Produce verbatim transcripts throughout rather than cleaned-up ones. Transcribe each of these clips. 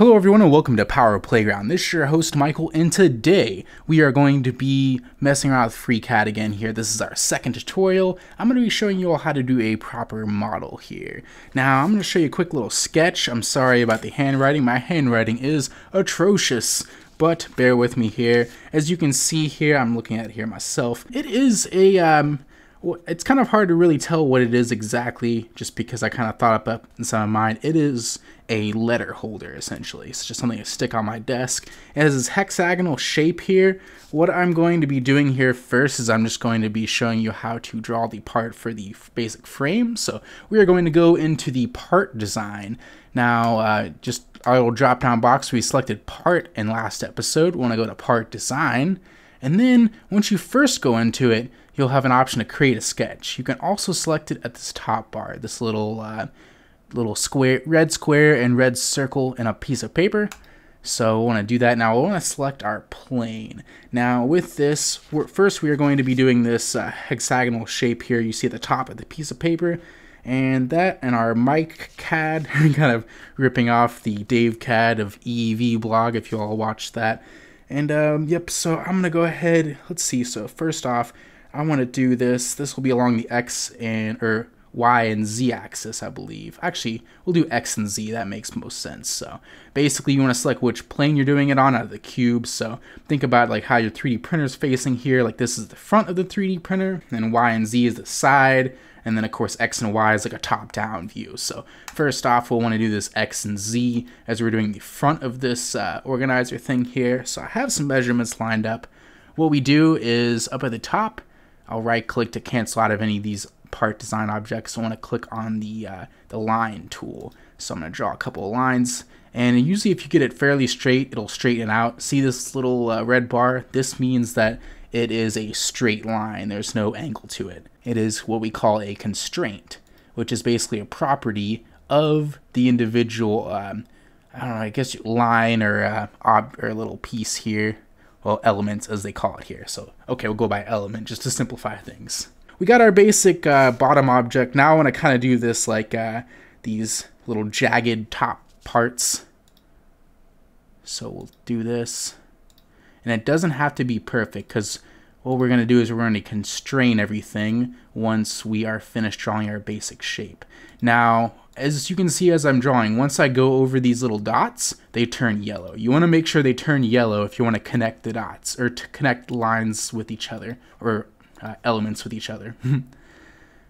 Hello everyone and welcome to Power Playground. This is your host Michael, and today we are going to be messing around with FreeCAD again here. This is our second tutorial. I'm going to be showing you all how to do a proper model here. Now I'm going to show you a quick little sketch. I'm sorry about the handwriting. My handwriting is atrocious, but bear with me here. As you can see here, I'm looking at it here myself. It is a um, it's kind of hard to really tell what it is exactly, just because I kind of thought up inside my mind. It is a letter holder, essentially. It's just something to stick on my desk. It has this hexagonal shape here. What I'm going to be doing here first is I'm just going to be showing you how to draw the part for the basic frame. So we are going to go into the part design. Now, uh, just our little drop-down box, we selected part in last episode. We want to go to part design. And then once you first go into it, you'll have an option to create a sketch. You can also select it at this top bar, this little uh, little square, red square and red circle in a piece of paper. So we want to do that. Now we want to select our plane. Now with this, we're, first we are going to be doing this uh, hexagonal shape here you see at the top of the piece of paper. And that and our MikeCAD, kind of ripping off the DaveCAD of E V blog if you all watched that. And um, yep, so I'm gonna go ahead, let's see, so first off, I wanna do this, this will be along the X and, or Y and Z axis, I believe. Actually, we'll do X and Z, that makes most sense. So basically you wanna select which plane you're doing it on out of the cube. So think about like how your three D printer's facing here, like this is the front of the three D printer, and Y and Z is the side, and then of course X and Y is like a top-down view. So first off, we'll want to do this X and Z as we're doing the front of this uh, organizer thing here. So I have some measurements lined up. What we do is up at the top, I'll right-click to cancel out of any of these part design objects. I want to click on the uh, the line tool. So I'm going to draw a couple of lines, and usually if you get it fairly straight, it'll straighten it out. See this little uh, red bar? This means that it is a straight line. There's no angle to it. It is what we call a constraint, which is basically a property of the individual, um, I don't know, I guess line or, uh, ob or little piece here. Well, elements as they call it here. So, okay, we'll go by element just to simplify things. We got our basic uh, bottom object. Now I want to kind of do this like uh, these little jagged top parts. So we'll do this. And it doesn't have to be perfect, because what we're going to do is we're going to constrain everything once we are finished drawing our basic shape. Now, as you can see as I'm drawing, once I go over these little dots, they turn yellow. You want to make sure they turn yellow if you want to connect the dots, or to connect lines with each other, or uh, elements with each other.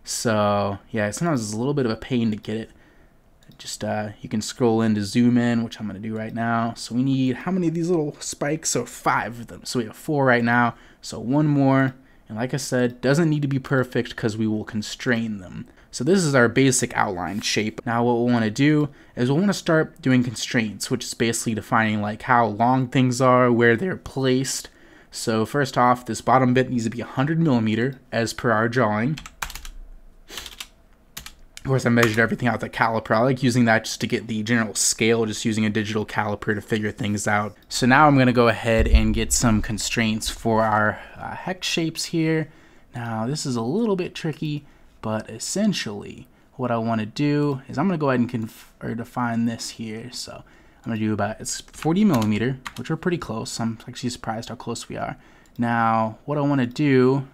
So, yeah, sometimes it's a little bit of a pain to get it. Just uh, you can scroll in to zoom in, which I'm going to do right now. So we need how many of these little spikes? So five of them. So we have four right now. So one more. And like I said, doesn't need to be perfect because we will constrain them. So this is our basic outline shape. Now what we'll want to do is we'll want to start doing constraints, which is basically defining like how long things are, where they're placed. So first off, this bottom bit needs to be one hundred millimeter as per our drawing. Of course, I measured everything out with a caliper. I like using that just to get the general scale, just using a digital caliper to figure things out. So now I'm going to go ahead and get some constraints for our uh, hex shapes here. Now, this is a little bit tricky, but essentially what I want to do is I'm going to go ahead and conf or define this here. So I'm going to do about it's forty millimeter, which we're pretty close. I'm actually surprised how close we are. Now, what I want to do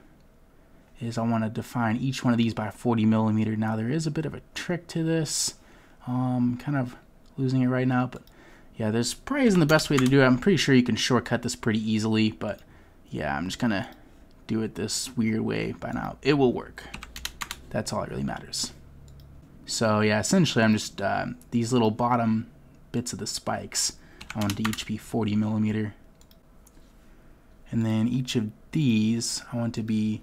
is I want to define each one of these by forty millimeter. Now there is a bit of a trick to this. Um, kind of losing it right now, but yeah, this probably isn't the best way to do it. I'm pretty sure you can shortcut this pretty easily, but yeah, I'm just gonna do it this weird way by now. It will work. That's all that really matters. So yeah, essentially I'm just, uh, these little bottom bits of the spikes, I want to each be forty millimeter. And then each of these, I want to be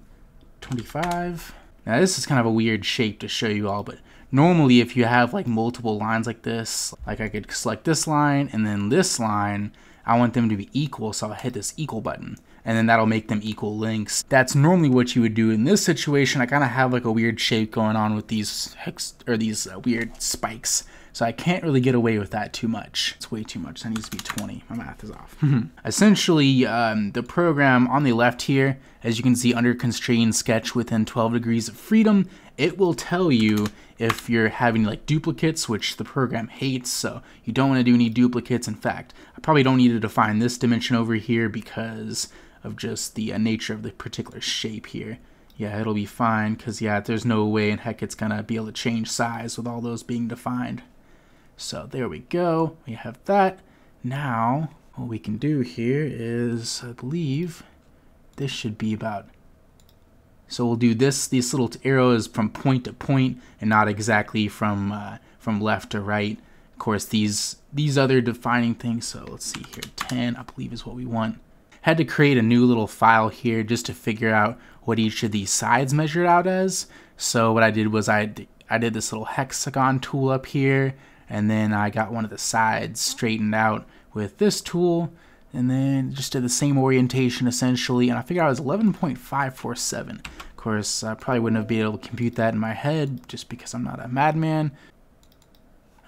twenty-five. Now this is kind of a weird shape to show you all, but normally if you have like multiple lines like this, like I could select this line and then this line, I want them to be equal, so I'll hit this equal button and then that'll make them equal lengths. That's normally what you would do in this situation. I kind of have like a weird shape going on with these hex or these uh, weird spikes So I can't really get away with that too much. It's way too much. That needs to be twenty. My math is off. Essentially, um, the program on the left here, as you can see under constrained sketch within twelve degrees of freedom, it will tell you if you're having like duplicates, which the program hates. So you don't want to do any duplicates. In fact, I probably don't need to define this dimension over here because of just the uh, nature of the particular shape here. Yeah, it'll be fine because, yeah, there's no way in heck it's going to be able to change size with all those being defined. So there we go. We have that. Now, what we can do here is, I believe, this should be about... So we'll do this. This little arrow is from point to point and not exactly from uh, from left to right. Of course, these, these other defining things. So let's see here. ten, I believe, is what we want. Had to create a new little file here just to figure out what each of these sides measured out as. So what I did was I, I did this little hexagon tool up here, and then I got one of the sides straightened out with this tool, and then just did the same orientation essentially, and I figured I was eleven point five four seven. Of course, I probably wouldn't have been able to compute that in my head just because I'm not a madman.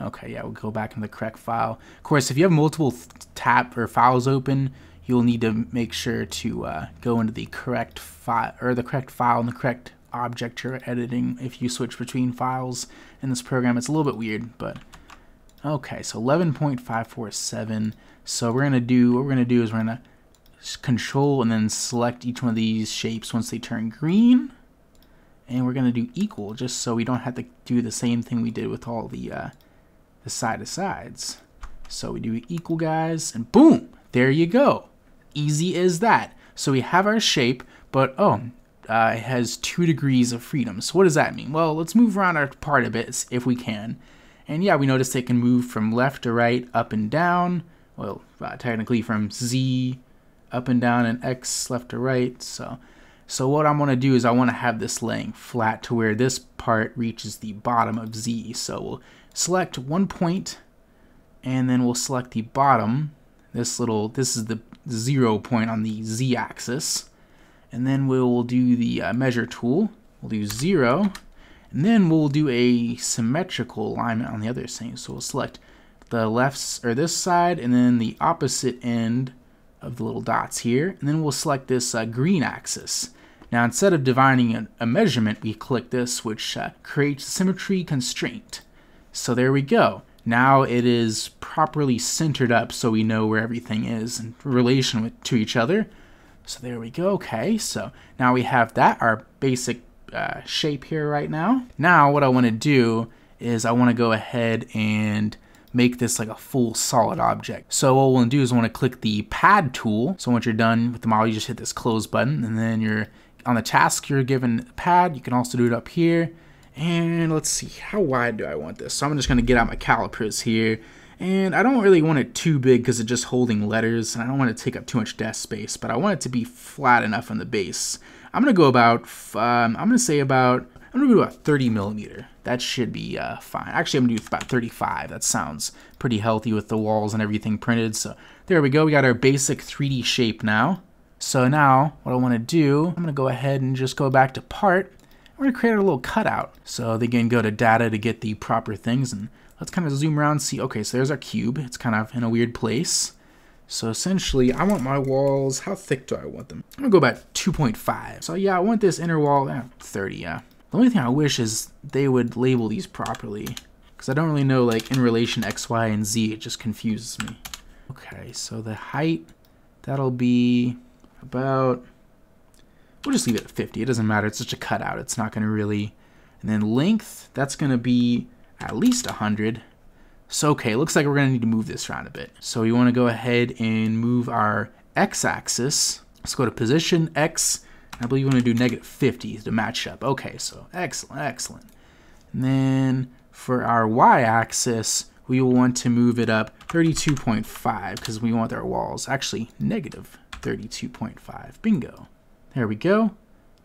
Okay, yeah, we'll go back into the correct file. Of course, if you have multiple tab or files open, you'll need to make sure to uh, go into the correct file or the correct file and the correct object you're editing if you switch between files in this program. It's a little bit weird, but okay. So eleven point five four seven. So we're gonna do what we're gonna do is we're gonna control and then select each one of these shapes once they turn green, and we're gonna do equal just so we don't have to do the same thing we did with all the uh, the side to sides. So we do equal, guys, and boom, there you go. Easy as that. So we have our shape, but oh, uh, it has two degrees of freedom. So what does that mean? Well, let's move around our part a bit if we can. And yeah, we noticed it can move from left to right, up and down. Well, uh, technically from Z up and down and X left to right. So, so what I want to do is I want to have this laying flat to where this part reaches the bottom of Z. So we'll select one point, and then we'll select the bottom. This little, this is the zero point on the Z axis. And then we'll do the uh, measure tool. We'll do zero. And then we'll do a symmetrical alignment on the other thing. So we'll select the left, or this side, and then the opposite end of the little dots here. And then we'll select this uh, green axis. Now, instead of defining a, a measurement, we click this, which uh, creates symmetry constraint. So there we go. Now it is properly centered up so we know where everything is in relation with, to each other. So there we go. Okay, so now we have that, our basic uh, shape here right now. Now what I want to do is I want to go ahead and make this like a full solid object. So what we'll do is I want to click the pad tool. So once you're done with the model, you just hit this close button, and then you're on the task you're given the pad. You can also do it up here. And let's see, how wide do I want this? So I'm just gonna get out my calipers here, and I don't really want it too big because it's just holding letters and I don't want to take up too much desk space, but I want it to be flat enough on the base. I'm gonna go about, um, I'm gonna say about, I'm gonna do about thirty millimeter. That should be uh, fine. Actually, I'm gonna do about thirty-five. That sounds pretty healthy with the walls and everything printed. So there we go, we got our basic three D shape now. So now what I wanna do, I'm gonna go ahead and just go back to part. We're gonna create a little cutout. So they can go to data to get the proper things, and let's kind of zoom around and see, okay, so there's our cube. It's kind of in a weird place. So essentially, I want my walls, how thick do I want them? I'm gonna go about two point five. So yeah, I want this inner wall, eh, thirty, yeah. The only thing I wish is they would label these properly, because I don't really know, like, in relation X, Y, and Z, it just confuses me. Okay, so the height, that'll be about, we'll just leave it at fifty. It doesn't matter. It's such a cutout. It's not going to really... And then length, that's going to be at least one hundred. So, okay, looks like we're going to need to move this around a bit. So we want to go ahead and move our x-axis. Let's go to position, x. I believe we want to do negative fifty to match up. Okay, so excellent, excellent. And then for our y-axis, we will want to move it up thirty-two point five because we want our walls. Actually, negative thirty-two point five. Bingo. There we go.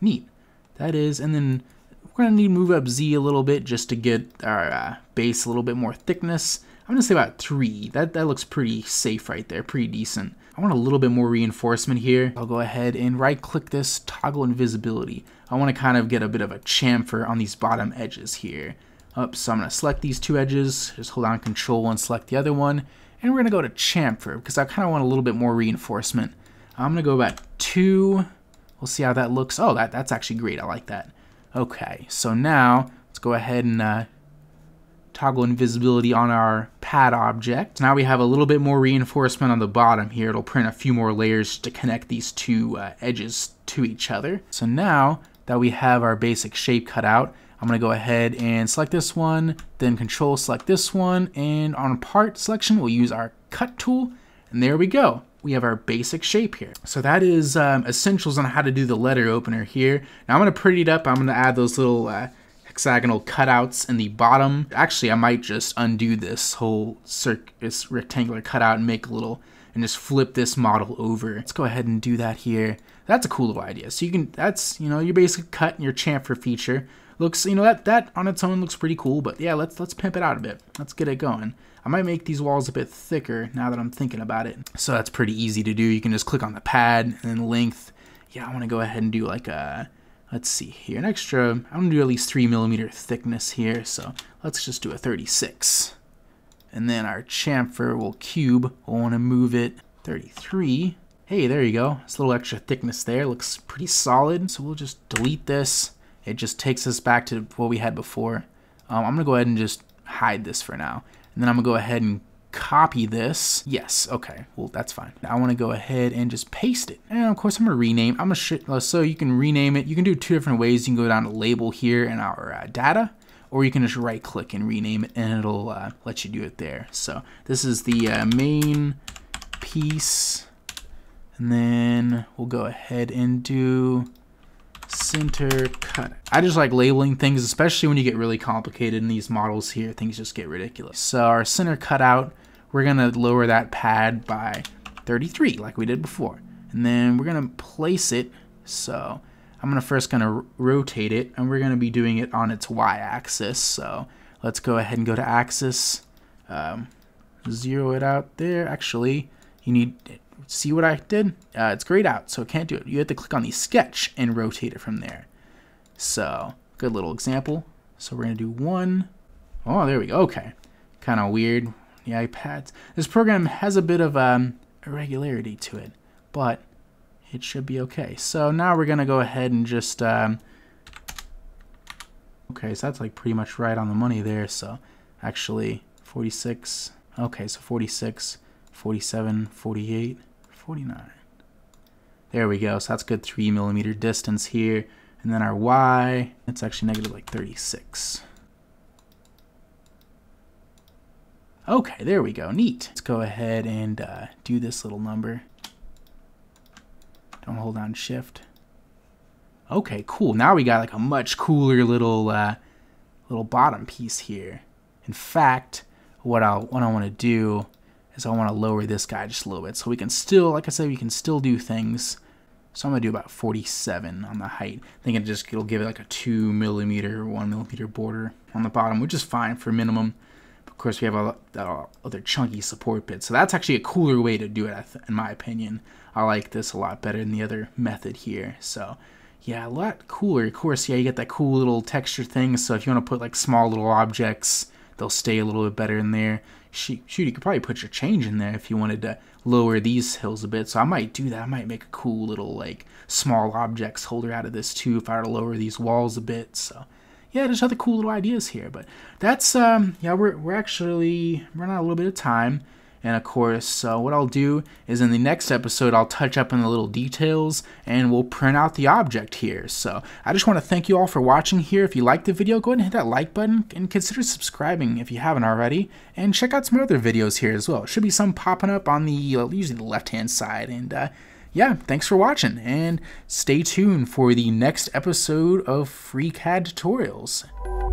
Neat. That is, and then we're going to need to move up Z a little bit just to get our uh, base a little bit more thickness. I'm going to say about three. That, that looks pretty safe right there, pretty decent. I want a little bit more reinforcement here. I'll go ahead and right-click this, toggle invisibility. I want to kind of get a bit of a chamfer on these bottom edges here. Oops, so I'm going to select these two edges, just hold down control and select the other one, and we're going to go to chamfer because I kind of want a little bit more reinforcement. I'm going to go about two. We'll see how that looks. Oh, that, that's actually great. I like that. Okay, so now let's go ahead and uh, toggle invisibility on our pad object. Now we have a little bit more reinforcement on the bottom here. It'll print a few more layers to connect these two uh, edges to each other. So now that we have our basic shape cut out, I'm going to go ahead and select this one, then control select this one, and on part selection we'll use our cut tool, and there we go. We have our basic shape here. So that is um, essentials on how to do the letter opener here. Now I'm going to pretty it up. I'm going to add those little uh, hexagonal cutouts in the bottom. Actually, I might just undo this whole circ this rectangular cutout and make a little, and just flip this model over. Let's go ahead and do that here. That's a cool little idea. So you can, that's, you know, your basic cut and your chamfer feature. Looks, you know, that that on its own looks pretty cool, but yeah, let's let's pimp it out a bit. Let's get it going. I might make these walls a bit thicker now that I'm thinking about it. So that's pretty easy to do. You can just click on the pad and then length. Yeah, I want to go ahead and do like a, let's see here, an extra, I'm gonna do at least three millimeter thickness here. So let's just do a thirty-six. And then our chamfer will cube. We'll want to move it thirty-three. Hey, there you go. It's a little extra thickness there. Looks pretty solid. So we'll just delete this. It just takes us back to what we had before. Um, I'm gonna go ahead and just hide this for now. And then I'm gonna go ahead and copy this. Yes, okay, well, that's fine. Now I wanna go ahead and just paste it. And of course I'm gonna rename, I'm gonna, so you can rename it. You can do two different ways. You can go down to label here in our uh, data, or you can just right click and rename it and it'll uh, let you do it there. So this is the uh, main piece. And then we'll go ahead and do center cut. I just like labeling things, especially when you get really complicated in these models here, things just get ridiculous. So our center cutout, we're gonna lower that pad by thirty-three like we did before. And then we're gonna place it. So I'm gonna first gonna rotate it, and we're gonna be doing it on its y-axis. So let's go ahead and go to axis, um, zero it out there. Actually, you need, see what I did? Uh, it's grayed out, so it can't do it. You have to click on the sketch and rotate it from there. So, good little example. So we're gonna do one. Oh, there we go, okay. Kind of weird, the iPads. This program has a bit of um, irregularity to it, but it should be okay. So now we're gonna go ahead and just, um, okay, so that's like pretty much right on the money there. So actually forty-six, okay, so forty-six, forty-seven, forty-eight, forty-nine. There we go. So that's good three millimeter distance here. And then our Y, it's actually negative like thirty-six. Okay, there we go. Neat. Let's go ahead and uh, do this little number. Don't hold down shift. Okay, cool. Now we got like a much cooler little, uh, little bottom piece here. In fact, what I'll, what I want to do is I want to lower this guy just a little bit so we can still, like I said, we can still do things. So I'm gonna do about forty-seven on the height. I think it just, it'll give it like a two millimeter, one millimeter border on the bottom, which is fine for minimum. Of course, we have all that other chunky support bits, so that's actually a cooler way to do it, in my opinion. I like this a lot better than the other method here. So yeah, a lot cooler. Of course, yeah, you get that cool little texture thing. So if you want to put like small little objects, they'll stay a little bit better in there. Shoot, you could probably put your change in there if you wanted to lower these hills a bit. So I might do that. I might make a cool little like small objects holder out of this too if I were to lower these walls a bit. So yeah, there's other cool little ideas here. But that's um yeah, we're we're actually running out a little bit of time. And of course, uh, what I'll do is in the next episode, I'll touch up on the little details and we'll print out the object here. So I just want to thank you all for watching here. If you liked the video, go ahead and hit that like button and consider subscribing if you haven't already. And check out some other videos here as well. Should be some popping up on the, uh, usually the left-hand side. And uh, yeah, thanks for watching. And stay tuned for the next episode of FreeCAD Tutorials.